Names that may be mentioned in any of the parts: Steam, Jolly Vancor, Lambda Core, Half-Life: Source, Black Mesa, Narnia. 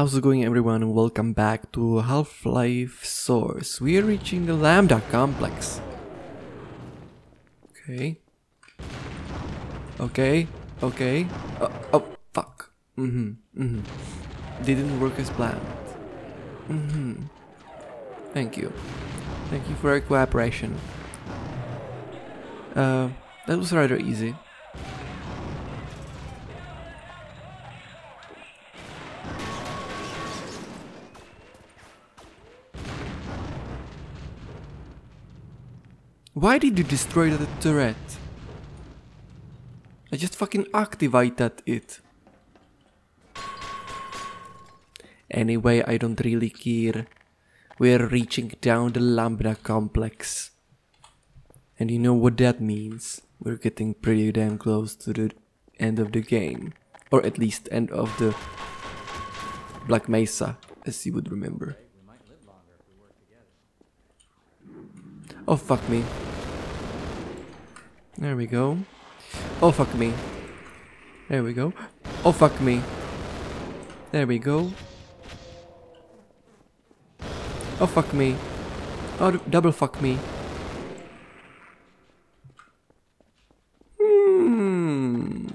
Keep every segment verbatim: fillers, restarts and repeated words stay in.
How's it going, everyone? Welcome back to Half-Life: Source. We're reaching the Lambda complex. Okay. Okay. Okay. Oh, oh fuck. Mm-hmm. Mm-hmm. Didn't work as planned. Mm-hmm. Thank you. Thank you for your cooperation. Uh, that was rather easy. Why did you destroy the turret? I just fucking activated it. Anyway, I don't really care. We're reaching down the Lambda complex. And you know what that means. We're getting pretty damn close to the end of the game. Or at least end of the Black Mesa, as you would remember. Oh fuck me. There we go. Oh fuck me. There we go. Oh fuck me. There we go. Oh fuck me. Oh, double fuck me. Hmm.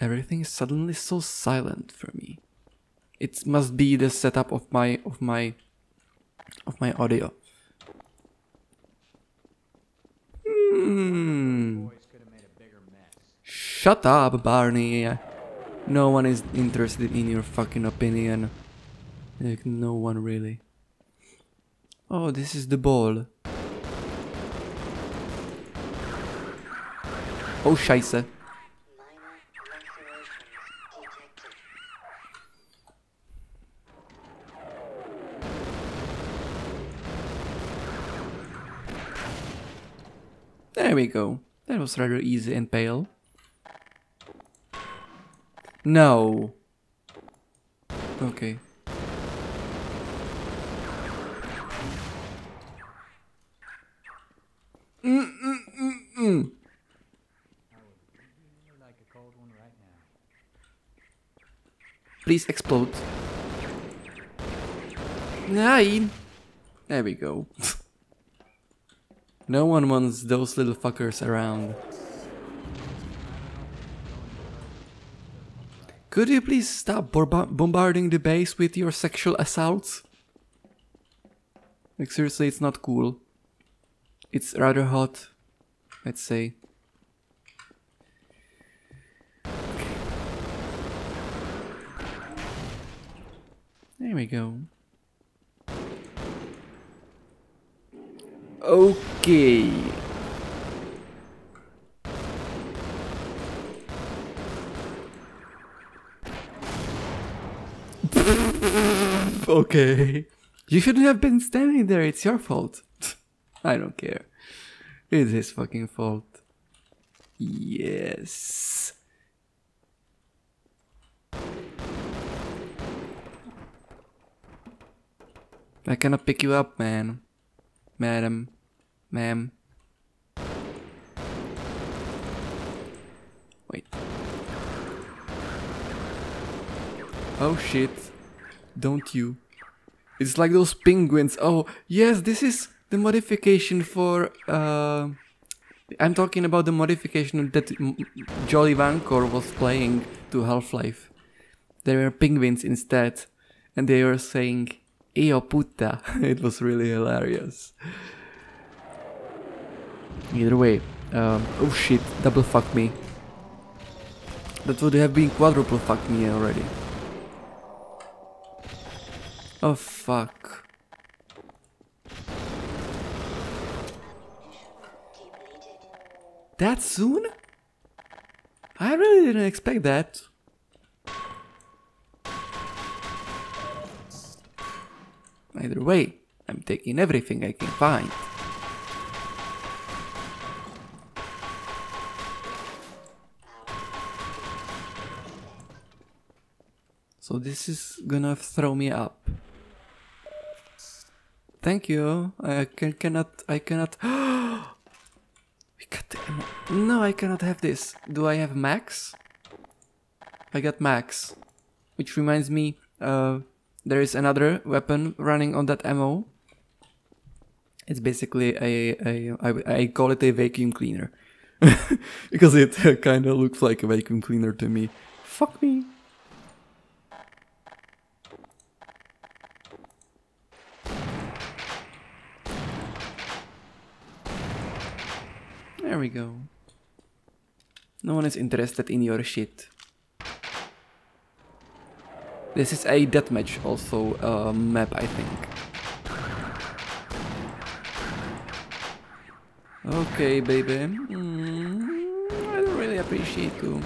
Everything is suddenly so silent for me. It must be the setup of my of my of my audio. Hmm. Shut up, Barney. No one is interested in your fucking opinion. Like, no one really. Oh, this is the ball. Oh, scheiße. There we go. That was rather easy and pale. No. Okay. Mm mm mm mm. Please explode. Nine. There we go. No one wants those little fuckers around. Could you please stop bombarding the base with your sexual assaults? Like, seriously, it's not cool. It's rather hot, I'd say. There we go. Okay. Okay. You shouldn't have been standing there, it's your fault. I don't care. It's his fucking fault. Yes. I cannot pick you up, man. Madam, ma'am. Wait. Oh shit. Don't you? It's like those penguins. Oh, yes, this is the modification for... Uh, I'm talking about the modification that Jolly Vancor was playing to Half-Life. There were penguins instead. And they were saying... Io puta. It was really hilarious. Either way, um, oh shit, double fuck me. That would have been quadruple fuck me already. Oh fuck. That soon? I really didn't expect that. Either way, I'm taking everything I can find. So this is gonna throw me up. Thank you. I can, cannot. I cannot. We got the ammo. No, I cannot have this. Do I have max? I got max. Which reminds me, uh, there is another weapon running on that ammo. It's basically a, a, I, I call it a vacuum cleaner. Because it uh, kind of looks like a vacuum cleaner to me. Fuck me. There we go. No one is interested in your shit. This is a deathmatch also uh, map, I think. Okay, baby. Mm, I don't really appreciate you.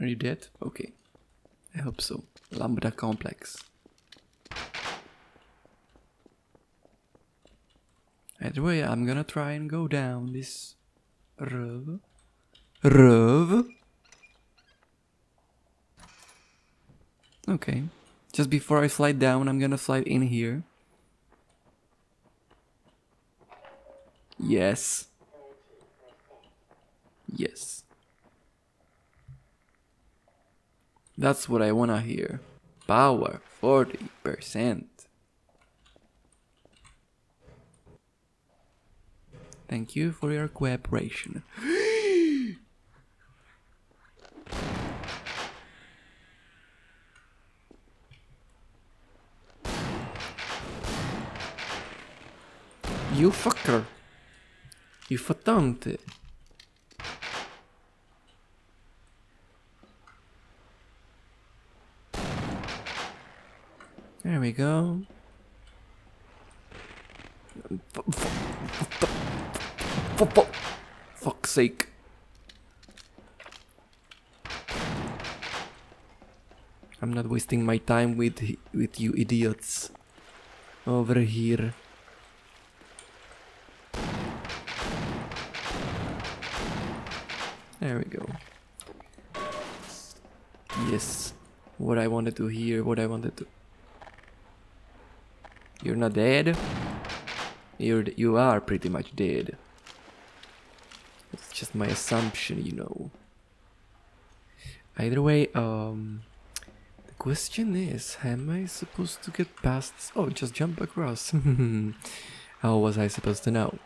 Are you dead? Okay. I hope so. Lambda complex. Either way, I'm gonna try and go down this rove. Rove. Okay, just before I slide down, I'm gonna slide in here. Yes. Yes. That's what I wanna hear. Power, forty percent. Thank you for your cooperation. You fucker. You fatante. There we go. Fuck's sake. I'm not wasting my time with with you idiots over here. There we go. Yes. What I wanted to hear, what I wanted to... You're not dead? You're, you are pretty much dead. It's just my assumption, you know. Either way, um... the question is, am I supposed to get past this? Oh, just jump across. How was I supposed to know?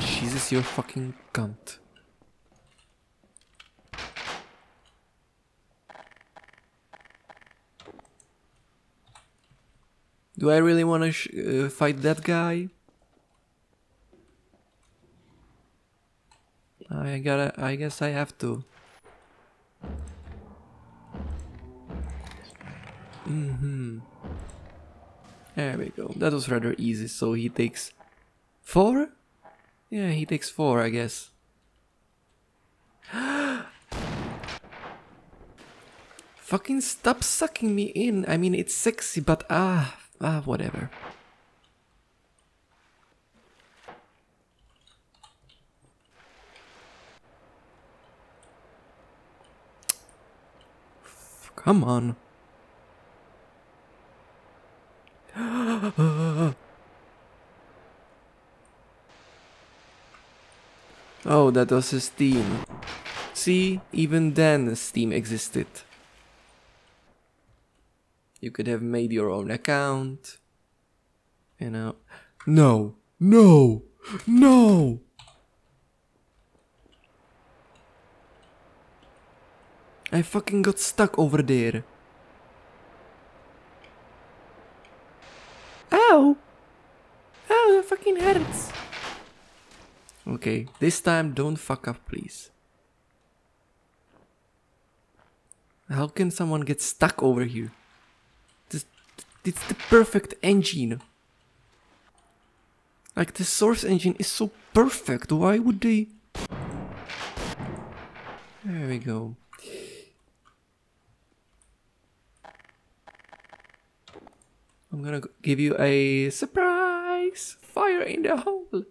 Jesus, you're fucking cunt. Do I really want to sh uh, fight that guy? I gotta. I guess I have to. Mm-hmm. There we go. That was rather easy. So he takes four. Yeah, he takes four, I guess. Fucking stop sucking me in. I mean, it's sexy, but ah, ah, whatever. Come on. Oh, that was a Steam. See, even then Steam existed. You could have made your own account. You know. No! No! No! I fucking got stuck over there. Ow! Ow, that fucking hurts. Okay, this time don't fuck up, please. How can someone get stuck over here? This, it's the perfect engine. Like, the Source engine is so perfect. Why would they... There we go. I'm gonna give you a surprise! Fire in the hole!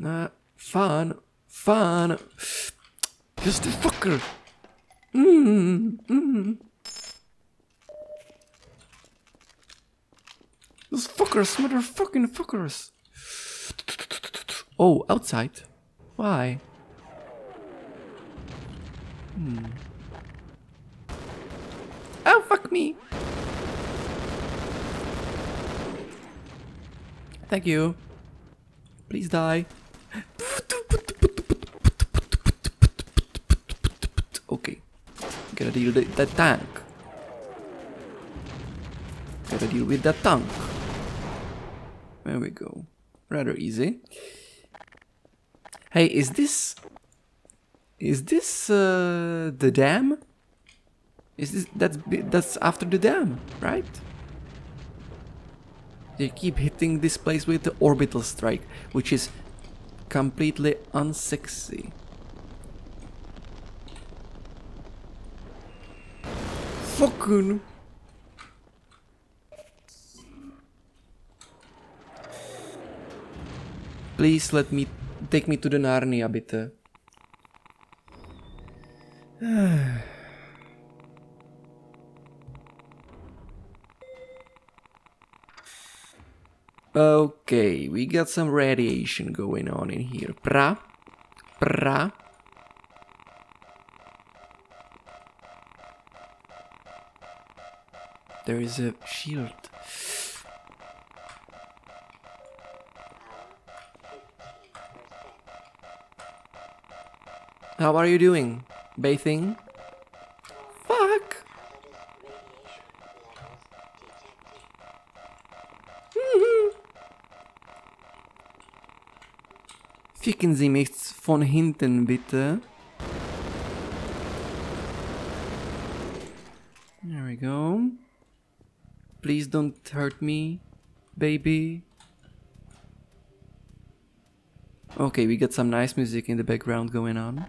Nah, fine, fine. Just a fucker. Mm, mm. Those fuckers, motherfucking fuckers. Oh, outside. Why? Hmm. Oh, fuck me. Thank you. Please die. Okay. Gotta deal with that tank. Gotta deal with that tank. There we go. Rather easy. Hey, is this... Is this uh, the dam? Is this... That's, that's after the dam, right? They keep hitting this place with the orbital strike, which is completely unsexy. Fucking... Please let me... Take me to the Narnia, bitte. Okay, we got some radiation going on in here. Pra. Pra. There is a shield. How are you doing? Bathing? Fuck! Ficken Sie mich von hinten, bitte. There we go. Please don't hurt me, baby. Okay, we got some nice music in the background going on.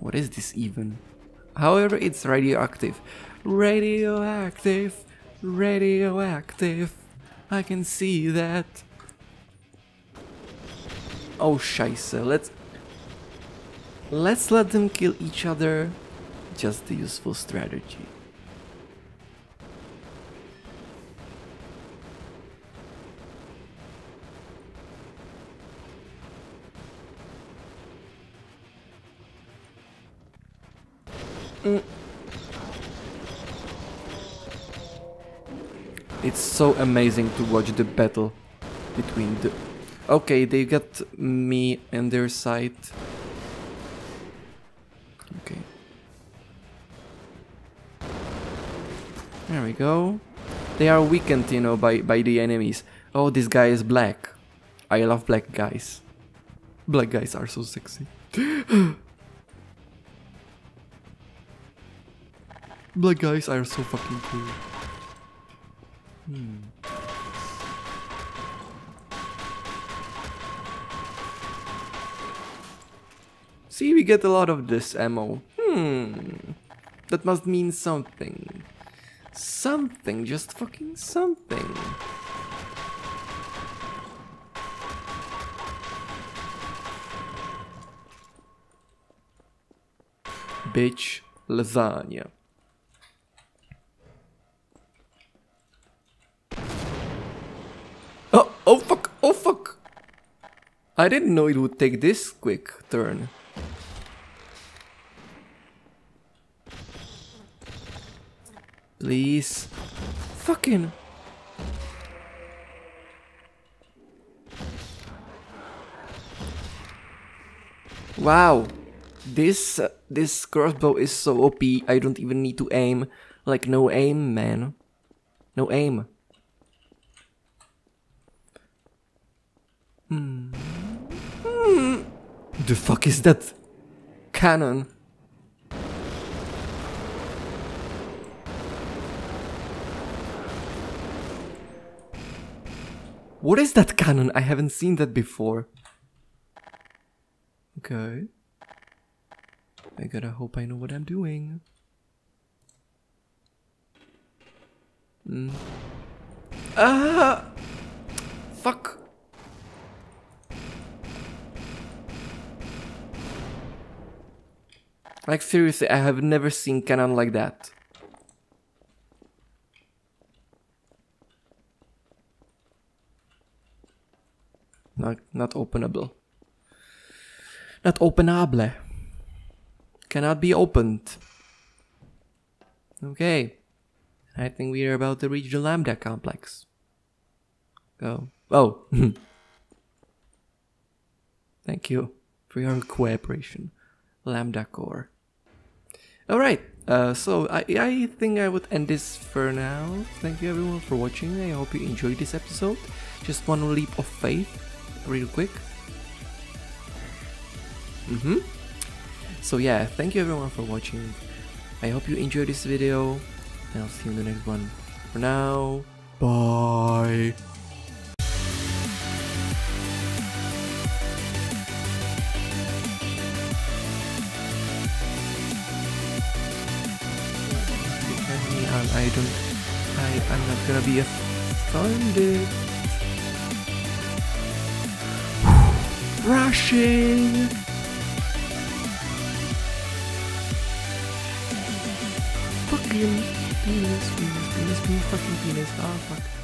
What is this even? However, it's radioactive. Radioactive. Radioactive. I can see that. Oh, scheiße. Let's... Let's let them kill each other. Just the useful strategy. It's so amazing to watch the battle between the... Okay, they got me on their side. Okay. There we go. They are weakened, you know, by, by the enemies. Oh, this guy is black. I love black guys. Black guys are so sexy. Black guys are so fucking cool. Hmm. See, we get a lot of this ammo. Hmm. That must mean something. Something, just fucking something. Bitch, lasagna. Oh fuck, oh fuck! I didn't know it would take this quick turn. Please. Fucking. Wow. This, uh, this crossbow is so O P, I don't even need to aim. Like, no aim, man. No aim. Hmm. Hmm. The fuck is that? Cannon. What is that cannon? I haven't seen that before. Okay. I gotta hope I know what I'm doing. Mm. Ah! Fuck! Like, seriously, I have never seen cannon like that. Not, not openable. Not openable. Cannot be opened. Okay. I think we are about to reach the Lambda complex. Go. Oh. oh. Thank you for your cooperation, Lambda Core. Alright. Uh, so I, I think I would end this for now. Thank you everyone for watching. I hope you enjoyed this episode. Just one leap of faith. Real quick. Mm-hmm. So yeah, thank you everyone for watching. I hope you enjoyed this video, and I'll see you in the next one. For now, bye! I don't... I, I'm not gonna be offended. Rushing! Fucking penis, penis, penis, penis, fucking penis, ah, oh, fuck.